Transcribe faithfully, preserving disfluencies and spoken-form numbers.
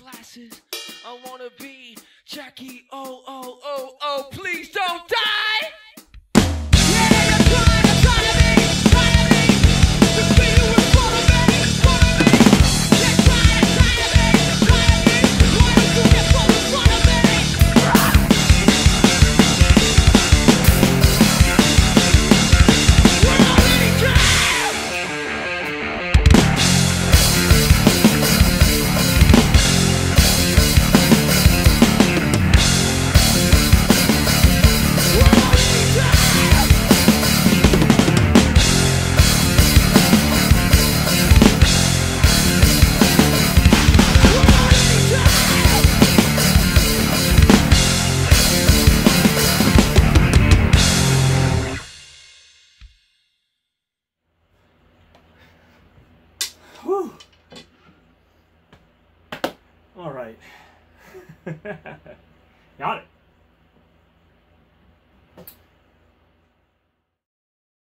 glasses. I wanna be Jackie. Oh, oh, oh, oh, please don't die. Whew. All right. Got it.